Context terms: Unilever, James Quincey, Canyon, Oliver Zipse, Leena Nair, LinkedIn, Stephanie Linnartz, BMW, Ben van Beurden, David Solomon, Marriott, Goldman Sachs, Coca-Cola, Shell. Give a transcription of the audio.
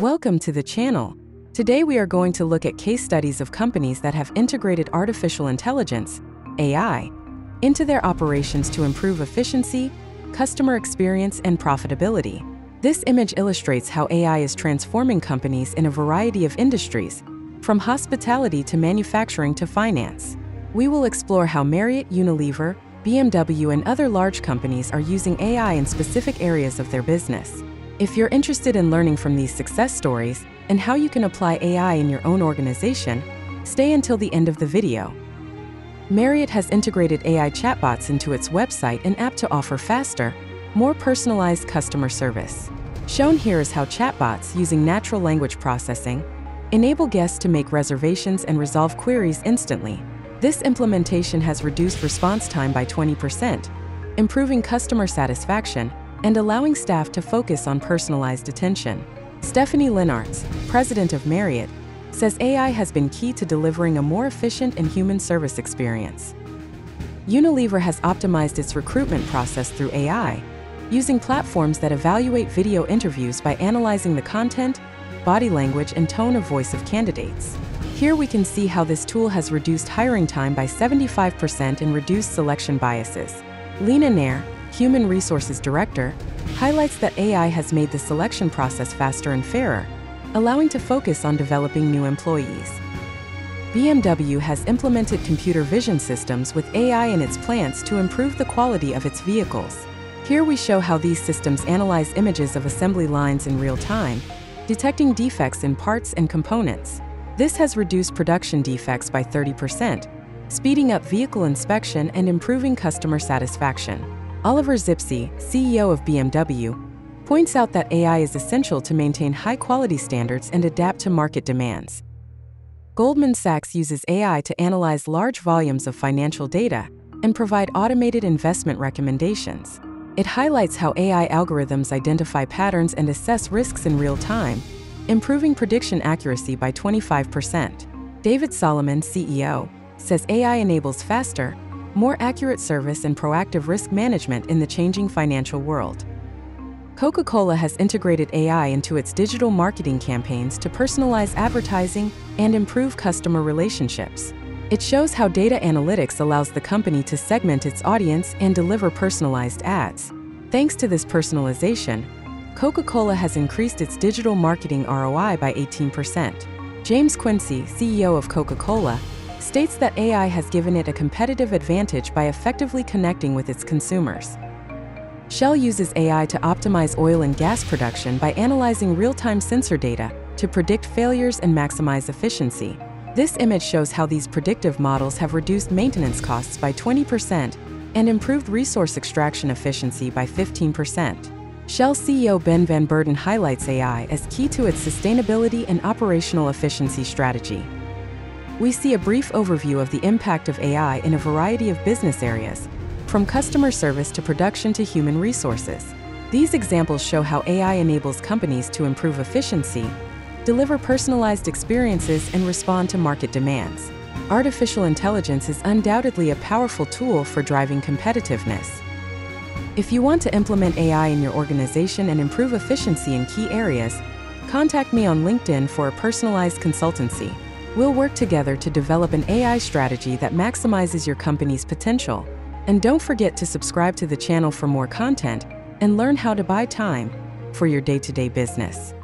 Welcome to the channel. Today we are going to look at case studies of companies that have integrated artificial intelligence, AI, into their operations to improve efficiency, customer experience, and profitability. This image illustrates how AI is transforming companies in a variety of industries, from hospitality to manufacturing to finance. We will explore how Marriott, Unilever, BMW, and other large companies are using AI in specific areas of their business. If you're interested in learning from these success stories and how you can apply AI in your own organization, stay until the end of the video. Marriott has integrated AI chatbots into its website and app to offer faster, more personalized customer service. Shown here is how chatbots, using natural language processing, enable guests to make reservations and resolve queries instantly. This implementation has reduced response time by 20%, improving customer satisfaction and allowing staff to focus on personalized attention. Stephanie Linnartz, president of Marriott, says AI has been key to delivering a more efficient and human service experience. Unilever has optimized its recruitment process through AI, using platforms that evaluate video interviews by analyzing the content, body language, and tone of voice of candidates. Here we can see how this tool has reduced hiring time by 75% and reduced selection biases. Leena Nair, Human Resources Director, highlights that AI has made the selection process faster and fairer, allowing to focus on developing new employees. BMW has implemented computer vision systems with AI in its plants to improve the quality of its vehicles. Here we show how these systems analyze images of assembly lines in real time, detecting defects in parts and components. This has reduced production defects by 30%, speeding up vehicle inspection and improving customer satisfaction. Oliver Zipse, CEO of BMW, points out that AI is essential to maintain high-quality standards and adapt to market demands. Goldman Sachs uses AI to analyze large volumes of financial data and provide automated investment recommendations. It highlights how AI algorithms identify patterns and assess risks in real time, improving prediction accuracy by 25%. David Solomon, CEO, says AI enables faster, more accurate service and proactive risk management in the changing financial world. Coca-Cola has integrated AI into its digital marketing campaigns to personalize advertising and improve customer relationships. It shows how data analytics allows the company to segment its audience and deliver personalized ads. Thanks to this personalization, Coca-Cola has increased its digital marketing ROI by 18%. James Quincey, CEO of Coca-Cola, states that AI has given it a competitive advantage by effectively connecting with its consumers. Shell uses AI to optimize oil and gas production by analyzing real-time sensor data to predict failures and maximize efficiency. This image shows how these predictive models have reduced maintenance costs by 20% and improved resource extraction efficiency by 15%. Shell CEO Ben van Beurden highlights AI as key to its sustainability and operational efficiency strategy. We see a brief overview of the impact of AI in a variety of business areas, from customer service to production to human resources. These examples show how AI enables companies to improve efficiency, deliver personalized experiences, and respond to market demands. Artificial intelligence is undoubtedly a powerful tool for driving competitiveness. If you want to implement AI in your organization and improve efficiency in key areas, contact me on LinkedIn for a personalized consultancy. We'll work together to develop an AI strategy that maximizes your company's potential. And don't forget to subscribe to the channel for more content and learn how to buy time for your day-to-day business.